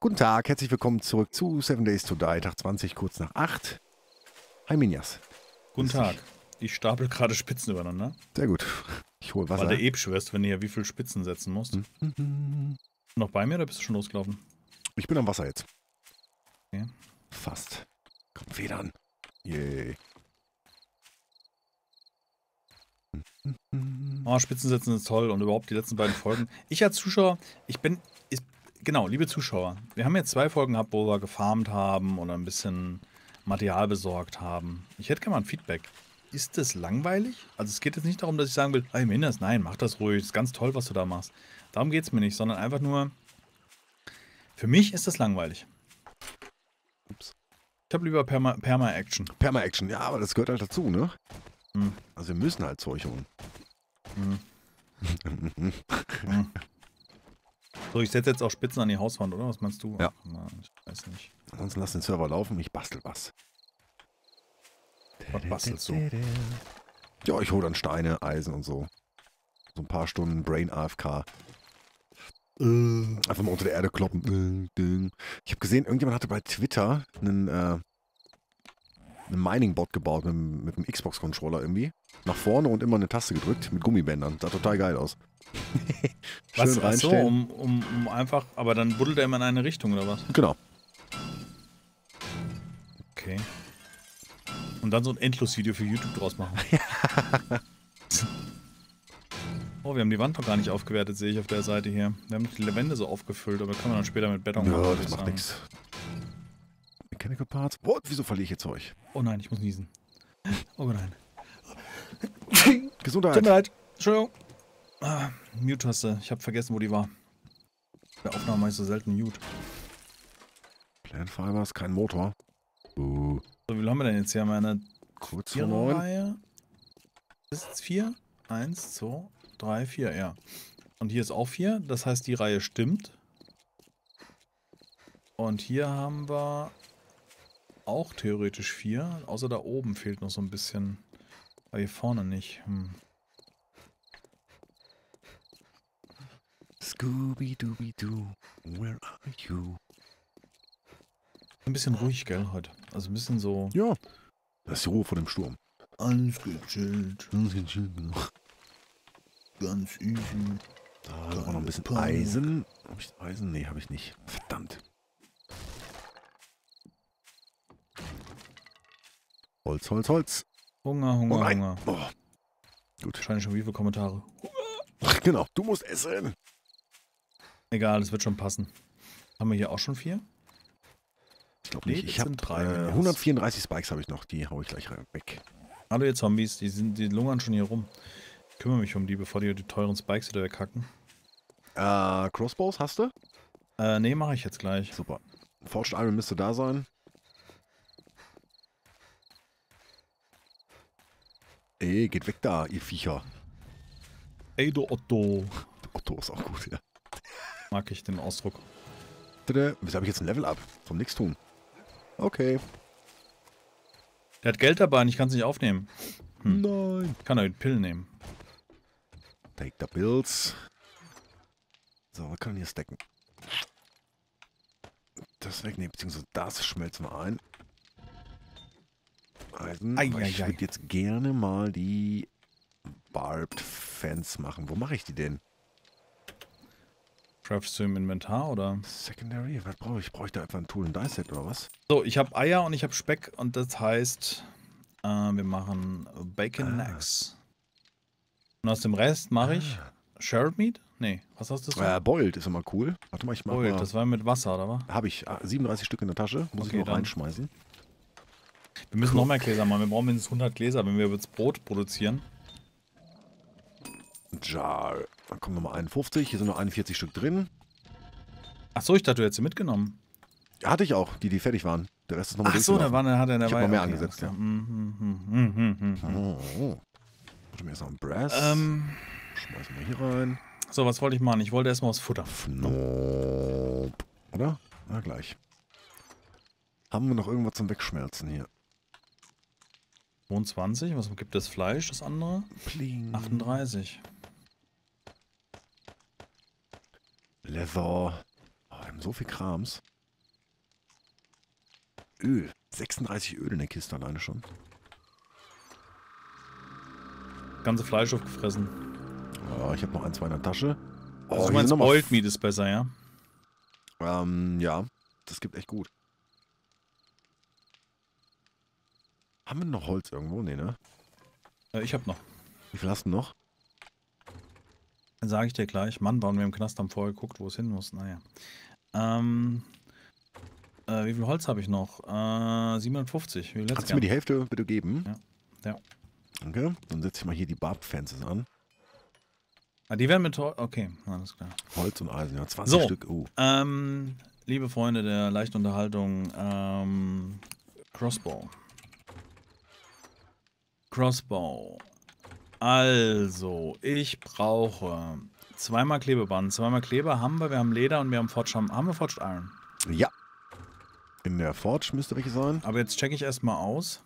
Guten Tag, herzlich willkommen zurück zu 7 Days to Die, Tag 20, kurz nach 8. Hi Minyas. Guten Tag. Ich stapel gerade Spitzen übereinander. Sehr gut. Ich hole Wasser. Weil du schwörst, wenn du ja wie viele Spitzen setzen musst. Noch bei mir oder bist du schon losgelaufen? Ich bin am Wasser jetzt. Okay. Fast. Kommt Federn. Yay. Oh, Spitzen setzen ist toll und überhaupt die letzten beiden Folgen. Ich als Zuschauer, genau, liebe Zuschauer, wir haben jetzt 2 Folgen gehabt, wo wir gefarmt haben oder ein bisschen Material besorgt haben. Ich hätte gerne mal ein Feedback. Ist das langweilig? Also es geht jetzt nicht darum, dass ich sagen will, hey Minyas, nein, mach das ruhig, ist ganz toll, was du da machst. Darum geht es mir nicht, sondern einfach nur, für mich ist das langweilig. Ups. Ich habe lieber Perma-Action. Perma-Action, ja, aber das gehört halt dazu, ne? Mhm. Also wir müssen halt Zeug holen. Mhm. Mhm. So, ich setze jetzt auch Spitzen an die Hauswand, oder? Was meinst du? Ja. Ach, Mann, ich weiß nicht. Ansonsten lass den Server laufen, ich bastel was. Was bastelst du? Ja, ich hole dann Steine, Eisen und so. So ein paar Stunden Brain AFK. Einfach mal unter der Erde kloppen. Ich habe gesehen, irgendjemand hatte bei Twitter einen Mining-Bot gebaut mit einem Xbox-Controller irgendwie. Nach vorne und immer eine Taste gedrückt mit Gummibändern. Sah total geil aus. Schön was so, um einfach, aber dann buddelt er immer in eine Richtung oder was? Genau. Okay. Und dann so ein Endlos-Video für YouTube draus machen. Oh, wir haben die Wand noch gar nicht aufgewertet, sehe ich auf der Seite hier. Wir haben die Wände so aufgefüllt, aber können wir dann später mit Beton machen. Ja, das macht nichts. Mechanical Parts. Oh, wieso verliere ich jetzt Zeug? Oh nein, ich muss niesen. Oh nein. Gesundheit. Gesundheit. Entschuldigung. Ah, Mute-Taste. Ich habe vergessen, wo die war. Bei Aufnahmen mache ich so selten Mute. Planfiber ist kein Motor. So, wie viel haben wir denn jetzt hier? Haben wir eine kurz vor 9. Das ist 4. 1, 2, 3, 4, ja. Und hier ist auch 4. Das heißt, die Reihe stimmt. Und hier haben wir auch theoretisch 4. Außer da oben fehlt noch so ein bisschen. Aber hier vorne nicht. Hm. Scooby-Dooby-Doo, where are you? Ein bisschen ruhig, gell, heute. Also ein bisschen so... Ja, das ist die Ruhe vor dem Sturm. Alles gechillt. Ganz gechillt genug. Ganz easy. Da war noch ein bisschen Eisen. Hab ich Eisen? Nee, hab ich nicht. Verdammt. Holz, Holz, Holz. Hunger, Hunger, Hunger. Oh. Gut. Wahrscheinlich schon wie viele Kommentare. Ach, genau, du musst essen. Egal, das wird schon passen. Haben wir hier auch schon 4? Ich glaube nicht. Ich habe 134 Spikes habe ich noch, die hau ich gleich weg. Hallo ihr Zombies, die lungern schon hier rum. Ich kümmere mich um die, bevor die teuren Spikes wieder weghacken. Crossbows hast du? Nee, mache ich jetzt gleich. Super. Forged Iron müsste da sein. Ey, geht weg da, ihr Viecher. Ey, du Otto. Der Otto ist auch gut, ja. Mag ich den Ausdruck. Wieso habe ich jetzt ein Level Up? Vom Nix-Tun. Okay. Der hat Geld dabei und ich kann es nicht aufnehmen. Hm. Nein. Ich kann er mit Pillen nehmen. Take the Bills. So, was kann ich hier stacken? Das wegnehmen, beziehungsweise das schmelzen wir ein. Eisen. Ich würde jetzt gerne mal die Barbed Fence machen. Wo mache ich die denn? Craftst du im Inventar oder? Secondary? Was brauche ich? Brauche ich da einfach ein Tool und Dice Set oder was? So, ich habe Eier und ich habe Speck und das heißt, wir machen Bacon Eggs. Und aus dem Rest mache ich Shard Meat? Nee, was hast du so? Boiled ist immer cool. Warte mal, ich mache Boiled, das war mit Wasser, oder was? Habe ich 37 Stück in der Tasche, muss ich noch reinschmeißen. Wir müssen noch mehr Gläser machen, wir brauchen mindestens 100 Gläser, wenn wir jetzt Brot produzieren. Jar. Dann kommen nochmal 51. Hier sind noch 41 Stück drin. Achso, ich dachte, du hättest sie mitgenommen. Ja, hatte ich auch, die fertig waren. Der Rest ist nochmal durchgelaufen. Achso, da war eine dabei. Ich hab noch mehr angesetzt, ja. Warte mir erst noch ein Brass. Schmeißen wir hier rein. So, was wollte ich machen? Ich wollte erstmal was Futter. Fnop. Oder? Na, gleich. Haben wir noch irgendwas zum Wegschmelzen hier? 22, was gibt das Fleisch, das andere? Pling. 38. Leather. Oh, So viel Krams. Öl. 36 Öl in der Kiste alleine schon. Ganze Fleisch aufgefressen. Oh, ich habe noch ein, zwei in der Tasche. Oh, also du meinst, Old Meat ist besser, ja? Ja. Das gibt echt gut. Haben wir noch Holz irgendwo? Nee, ne? Ich habe noch. Wie viel hast du noch? Dann sage ich dir gleich. Mann, waren wir im Knast, haben vorher geguckt, wo es hin muss. Naja. Wie viel Holz habe ich noch? 750. Kannst du mir die Hälfte bitte geben? Ja. Ja. Danke. Dann setze ich mal hier die Barb-Fences an. Ah, die werden mit Holz. Okay, alles klar. Holz und Eisen, ja. 20 Stück. Liebe Freunde der leichten Unterhaltung, Crossbow. Crossbow. Also, ich brauche zweimal Klebeband. Zweimal Kleber haben wir. Wir haben Leder und wir haben Forged. Haben wir Forged Iron? Ja. In der Forge müsste welche sein. Aber jetzt checke ich erstmal aus.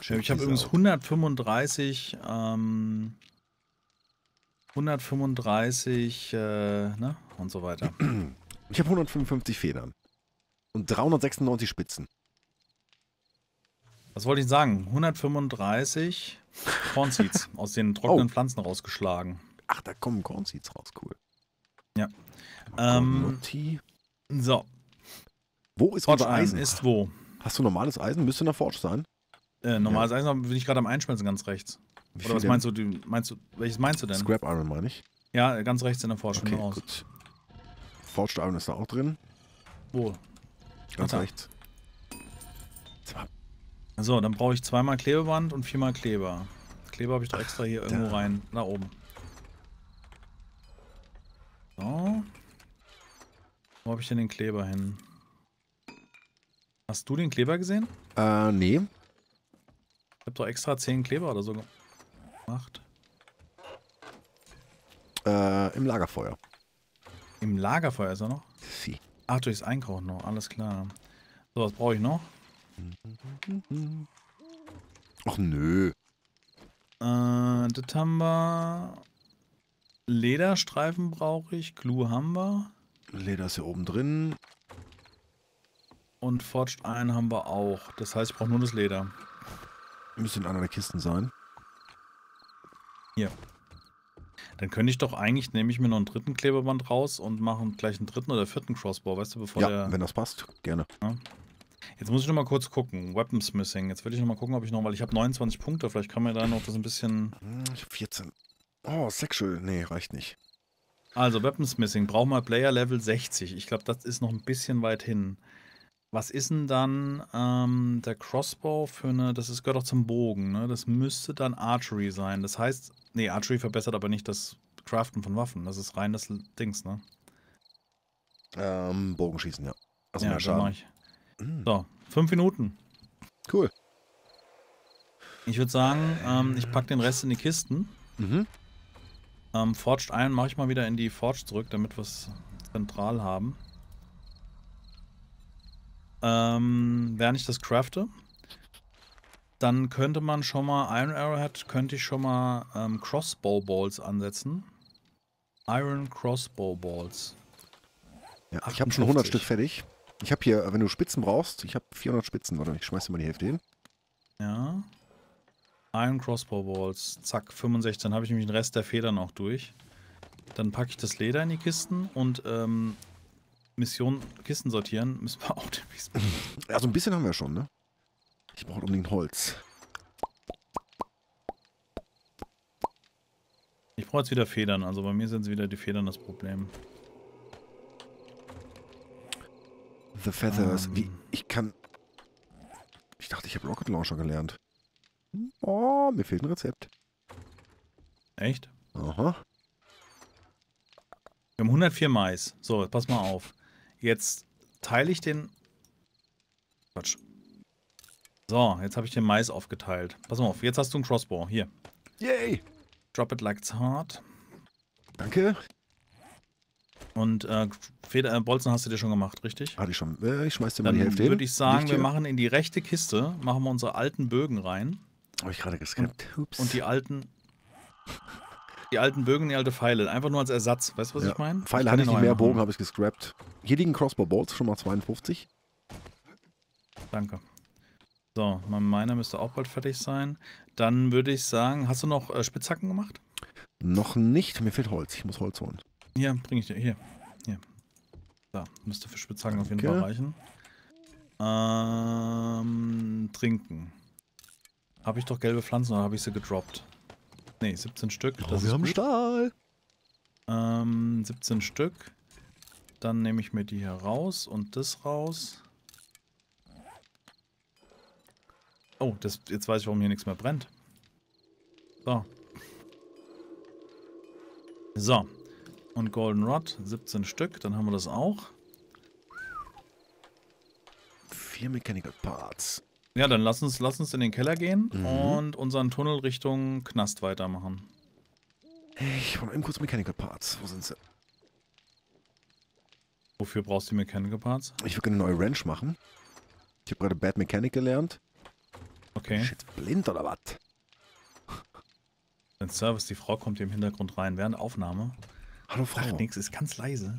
Ich habe übrigens 135. 135, ne? Und so weiter. Ich habe 155 Federn. Und 396 Spitzen. Was wollte ich sagen? 135 Cornseeds aus den trockenen Pflanzen rausgeschlagen. Ach, da kommen Cornseeds raus, cool. Ja. So. Wo ist unser Eisen? Ist wo? Hast du normales Eisen? Müsste in der Forge sein? Normales Eisen bin ich gerade am Einschmelzen, ganz rechts. Oder was meinst du, welches meinst du denn? Scrap Iron meine ich. Ja, ganz rechts in der Forge. Okay, gut. Forged Iron ist da auch drin. Wo? Ganz rechts. So, dann brauche ich zweimal Klebeband und viermal Kleber. Kleber habe ich doch extra hier irgendwo rein. Da oben. So. Wo habe ich denn den Kleber hin? Hast du den Kleber gesehen? Nee. Ich habe doch extra 10 Kleber oder so gemacht. Im Lagerfeuer. Im Lagerfeuer ist er noch? Sie. Ach, durchs Einkochen noch, alles klar. So, was brauche ich noch? Ach nö. Das haben wir. Lederstreifen brauche ich, Glue haben wir. Leder ist hier oben drin. Und Forged Iron haben wir auch. Das heißt, ich brauche nur das Leder. Müsste in einer der Kisten sein. Hier. Dann könnte ich doch eigentlich, nehme ich mir noch einen dritten Klebeband raus und mache gleich einen dritten oder vierten Crossbow, weißt du, bevor der... Ja, wenn das passt, gerne. Ja. Jetzt muss ich noch mal kurz gucken. Weaponsmithing. Jetzt will ich noch mal gucken, ob ich noch... Weil ich habe 29 Punkte. Vielleicht kann man da noch das ein bisschen... Ich habe 14. Oh, Sexual. Nee, reicht nicht. Also, Weaponsmithing. Brauchen wir Player Level 60. Ich glaube, das ist noch ein bisschen weit hin. Was ist denn dann der Crossbow für eine... Das gehört auch zum Bogen, ne? Das müsste dann Archery sein. Das heißt... Nee, Archery verbessert aber nicht das Craften von Waffen. Das ist rein das Dings, ne? Bogenschießen, ja. Also ja, das mache ich. So, 5 Minuten. Cool. Ich würde sagen, ich packe den Rest in die Kisten. Mhm. Forged Iron mache ich mal wieder in die Forge zurück, damit wir es zentral haben. Während ich das crafte, dann könnte man schon mal Iron Arrowhead, könnte ich schon mal Crossbow Balls ansetzen. Iron Crossbow Balls. Ja, ich habe schon 100 Stück fertig. Ich habe hier, wenn du Spitzen brauchst, ich habe 400 Spitzen. Warte, ich schmeiß dir mal die Hälfte hin. Ja. Iron Crossbow Balls. Zack, 65. Dann habe ich nämlich den Rest der Federn auch durch. Dann packe ich das Leder in die Kisten und Mission Kisten sortieren müssen wir auch demnächst machen. Also ein bisschen haben wir schon, ne? Ich brauche unbedingt Holz. Ich brauche jetzt wieder Federn. Also bei mir sind es wieder die Federn das Problem. The Feathers. Wie? Ich kann... Ich dachte, ich habe Rocket Launcher gelernt. Oh, mir fehlt ein Rezept. Echt? Aha. Wir haben 104 Mais. So, pass mal auf. Jetzt teile ich den... Quatsch. So, jetzt habe ich den Mais aufgeteilt. Pass mal auf, jetzt hast du einen Crossbow. Hier. Yay! Drop it like it's hard. Danke. Und Bolzen hast du dir schon gemacht, richtig? Hatte ich schon. Ich schmeiß dir mal die Hälfte hin. Dann würde ich sagen, wir machen in die rechte Kiste, machen wir unsere alten Bögen rein. Habe ich gerade geskippt. Ups. Und die alten... Die alten Bögen, die alten Pfeile. Einfach nur als Ersatz. Weißt du, was ich meine? Pfeile hatte ich nicht mehr, Bogen habe ich gescrapped. Hier liegen Crossbow Bolts, schon mal 52. Danke. So, meiner müsste auch bald fertig sein. Dann würde ich sagen, hast du noch Spitzhacken gemacht? Noch nicht. Mir fehlt Holz. Ich muss Holz holen. Hier, bringe ich dir. Hier. Hier. Da, müsste für Spitzhacken auf jeden Fall reichen. Trinken. Habe ich doch gelbe Pflanzen oder habe ich sie gedroppt? Ne, 17 Stück. Oh, das wir haben gut. Stahl! 17 Stück. Dann nehme ich mir die hier raus und das raus. Oh, das, jetzt weiß ich, warum hier nichts mehr brennt. So. So. Und Goldenrod, 17 Stück. Dann haben wir das auch. 4 Mechanical Parts. Ja, dann lass uns in den Keller gehen und unseren Tunnel Richtung Knast weitermachen. Ich brauche eben kurz Mechanical Parts. Wo sind sie? Wofür brauchst du die Mechanical Parts? Ich würde eine neue Wrench machen. Ich habe gerade Bad Mechanic gelernt. Okay. Shit, blind oder was? Dein Service, die Frau kommt hier im Hintergrund rein während Aufnahme. Hallo Frau. Sagt nichts, ist ganz leise.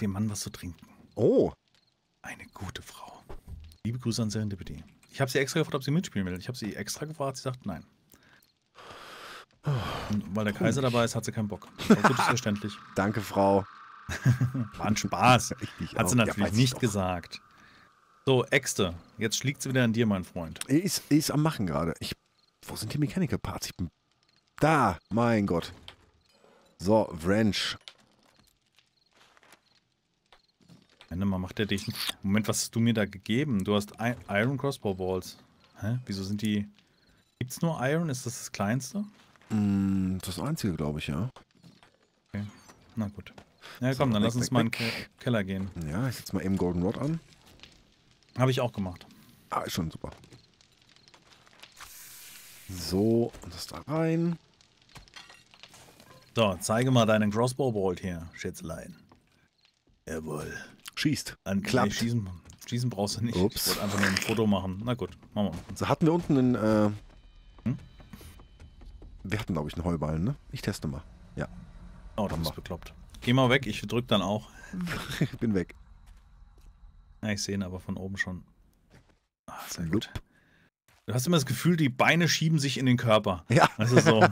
Dem Mann was zu trinken. Oh. Eine gute Frau. Liebe Grüße an Serendipity. Ich habe sie extra gefragt, ob sie mitspielen will. Ich habe sie extra gefragt, sie sagt nein. Und weil der Kaiser dabei ist, hat sie keinen Bock. Das ist verständlich. Danke, Frau. War ein Spaß. Hat sie natürlich nicht gesagt. So, Äxte. Jetzt liegt sie wieder an dir, mein Freund. Ist am Machen gerade. Wo sind die Mechanical Parts? Da, mein Gott. So, Wrench. Mal macht er dich. Moment, was hast du mir da gegeben? Du hast Iron Crossbow Balls. Hä? Wieso sind die. Gibt's nur Iron? Ist das das kleinste? Mm, das einzige, glaube ich, ja. Okay. Na gut. Ja, komm, dann lass uns mal in den Keller gehen. Ja, ich setze mal eben Goldenrod an. Habe ich auch gemacht. Ah, ist schon super. So, und das da rein. So, zeige mal deinen Crossbow Bolt hier, Schätzelein. Jawohl. Schießt. Klappt. Schießen brauchst du nicht. Ups. Ich wollte einfach nur ein Foto machen. Na gut, machen wir. So, hatten wir unten einen, wir hatten, glaube ich, einen Heuballen, ne? Ich teste mal. Ja. Oh, dann ist bekloppt. Geh mal weg, ich drück dann auch. Ich bin weg. Ja, ich sehe ihn aber von oben schon. Ah, sehr gut. Du hast immer das Gefühl, die Beine schieben sich in den Körper. Ja. Das ist so.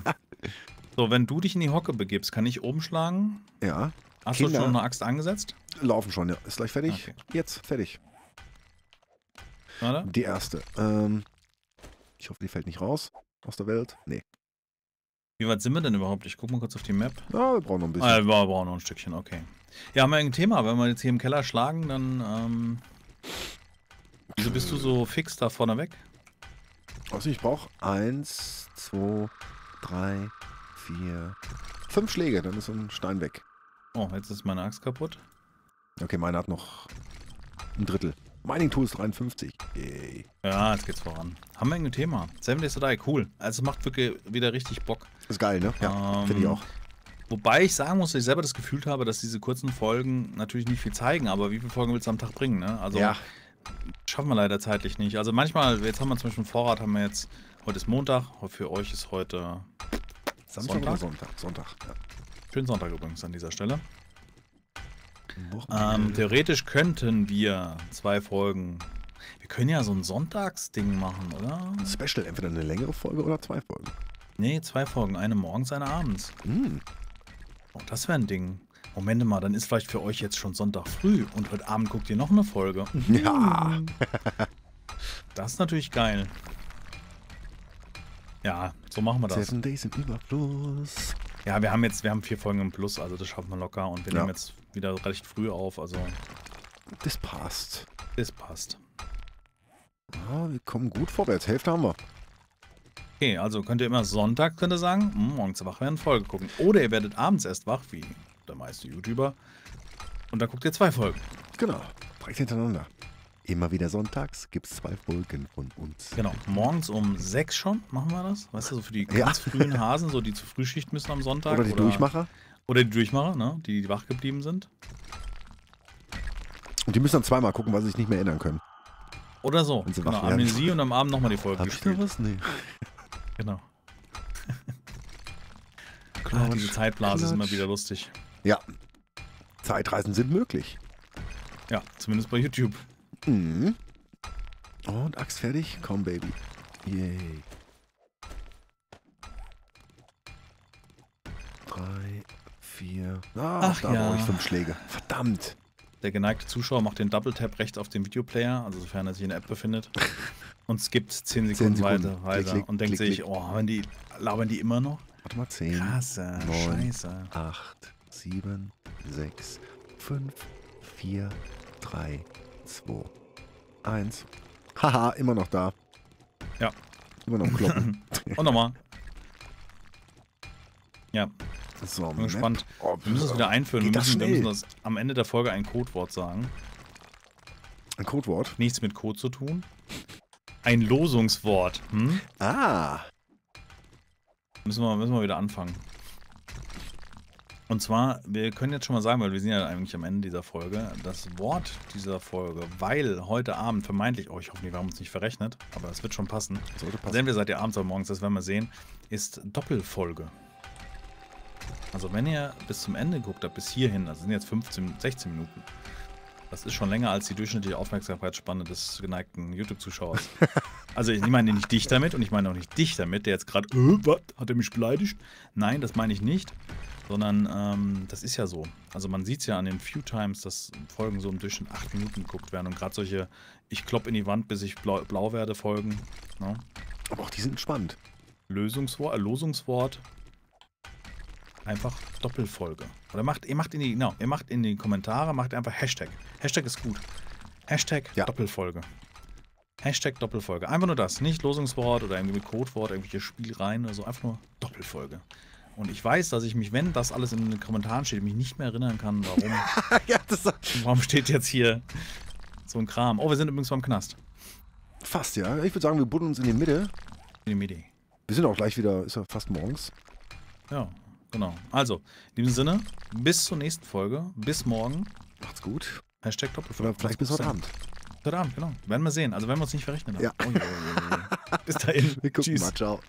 So, wenn du dich in die Hocke begibst, kann ich oben schlagen? Ja. Hast du schon eine Axt angesetzt? Laufen schon, ja. Ist gleich fertig. Okay. Jetzt, fertig. Warte. Die erste. Ich hoffe, die fällt nicht raus. Aus der Welt. Nee. Wie weit sind wir denn überhaupt? Ich guck mal kurz auf die Map. Ja, wir brauchen noch ein bisschen. Wir brauchen noch ein Stückchen, okay. Ja, haben wir ein Thema. Wenn wir jetzt hier im Keller schlagen, dann, wieso bist du so fix da vorne weg? Also ich brauche 1, 2, 3, 4, 5 Schläge. Dann ist so ein Stein weg. Oh, jetzt ist meine Axt kaputt. Okay, meine hat noch ein Drittel. Mining Tool ist 53. Yay. Ja, jetzt geht's voran. Haben wir irgendein Thema? 7 Days to Die, cool. Also macht wirklich wieder richtig Bock. Ist geil, ne? Ja, finde ich auch. Wobei ich sagen muss, dass ich selber das Gefühl habe, dass diese kurzen Folgen natürlich nicht viel zeigen, aber wie viele Folgen willst du am Tag bringen, ne? Also ja. Schaffen wir leider zeitlich nicht. Also manchmal, jetzt haben wir zum Beispiel einen Vorrat, haben wir jetzt, heute ist Montag, für euch ist heute Samstag Sonntag. Oder Sonntag, ja. Schönen Sonntag übrigens an dieser Stelle. Theoretisch könnten wir 2 Folgen. Wir können ja so ein Sonntagsding machen, oder? Special, entweder eine längere Folge oder 2 Folgen. Nee, 2 Folgen. Eine morgens, eine abends. Oh, das wäre ein Ding. Moment mal, dann ist vielleicht für euch jetzt schon Sonntag früh und heute Abend guckt ihr noch eine Folge. Ja. Das ist natürlich geil. Ja, so machen wir das. 7 Days im Überfluss. Ja, wir haben 4 Folgen im Plus, also das schaffen wir locker und wir nehmen jetzt wieder recht früh auf, also. Das passt. Das passt. Ja, wir kommen gut vorwärts, Hälfte haben wir. Okay, also könnt ihr immer Sonntag, könnt ihr sagen, morgens wach werden, Folge gucken. Oder ihr werdet abends erst wach, wie der meiste YouTuber. Und dann guckt ihr 2 Folgen. Genau, direkt hintereinander. Immer wieder sonntags gibt es 2 Folgen von uns. Genau, morgens um 6 schon machen wir das. Weißt du, so für die ganz frühen Hasen, so die zur Frühschicht müssen am Sonntag. Oder die Durchmacher. Oder die Durchmacher, ne? Die wach geblieben sind. Und die müssen dann zweimal gucken, weil sie sich nicht mehr erinnern können. Oder so. Genau, Amnesie und am Abend nochmal die Folge gespielt. Hab ich da was? Nee. Genau. Klatsch, diese Zeitblase ist immer wieder lustig. Ja. Zeitreisen sind möglich. Ja, zumindest bei YouTube. Mhm. Und Axt fertig. Komm, Baby. Yay. 3, 4. Ach, da brauche ich 5 Schläge. Verdammt. Der geneigte Zuschauer macht den Double-Tap rechts auf den Videoplayer, also sofern er sich in der App befindet, und skippt 10 Sekunden, weiter klick, und denkt klick, sich, oh, labern die immer noch? Warte mal, 10, Krasse, 9, Scheiße. 8, 7, 6, 5, 4, 3, 2, 1. Haha, immer noch da. Ja. Immer noch kloppen. Und nochmal. Ja. So, ich bin gespannt. Oh, wir müssen es wieder einführen. Wir müssen das am Ende der Folge ein Codewort sagen. Ein Codewort? Nichts mit Code zu tun. Ein Losungswort. Hm? Ah. Müssen wir wieder anfangen. Und zwar, wir können jetzt schon mal sagen, weil wir sind ja eigentlich am Ende dieser Folge, das Wort dieser Folge, weil heute Abend vermeintlich, oh, ich hoffe, wir haben uns nicht verrechnet, aber es wird schon passen. Das sollte passen. Sehen wir seit ihr abends oder morgens, das werden wir sehen, ist Doppelfolge. Also wenn ihr bis zum Ende geguckt habt, bis hierhin, also sind jetzt 15, 16 Minuten. Das ist schon länger als die durchschnittliche Aufmerksamkeitsspanne des geneigten YouTube-Zuschauers. Also ich meine nicht dich damit und ich meine auch nicht dich damit, der jetzt gerade, was, hat er mich beleidigt? Nein, das meine ich nicht, sondern das ist ja so. Also man sieht es ja an den Few Times, dass Folgen so im Durchschnitt 8 Minuten geguckt werden und gerade solche, ich klopp in die Wand, bis ich blau werde, Folgen. Ne? Aber auch die sind spannend. Losungswort. Einfach Doppelfolge. Oder ihr macht in die Kommentare, macht einfach Hashtag. Hashtag ist gut. Hashtag Doppelfolge. Hashtag Doppelfolge. Einfach nur das. Nicht Losungswort oder irgendwie mit Codewort, irgendwelche Spielreihen oder so. Einfach nur Doppelfolge. Und ich weiß, dass ich mich, wenn das alles in den Kommentaren steht, mich nicht mehr erinnern kann, warum. Ja, warum steht jetzt hier so ein Kram? Oh, wir sind übrigens beim Knast. Fast, ja. Ich würde sagen, wir buddeln uns in die Mitte. In die Mitte. Wir sind auch gleich wieder, ist ja fast morgens. Ja. Genau. Also, in diesem Sinne, bis zur nächsten Folge. Bis morgen. Macht's gut. Hashtag Doppelfolge. Oder vielleicht bis heute Abend. Heute Abend, genau. Werden wir sehen. Also werden wir uns nicht verrechnen. Ja. Oh, bis dahin. Wir gucken Tschüss. Mal. Ciao.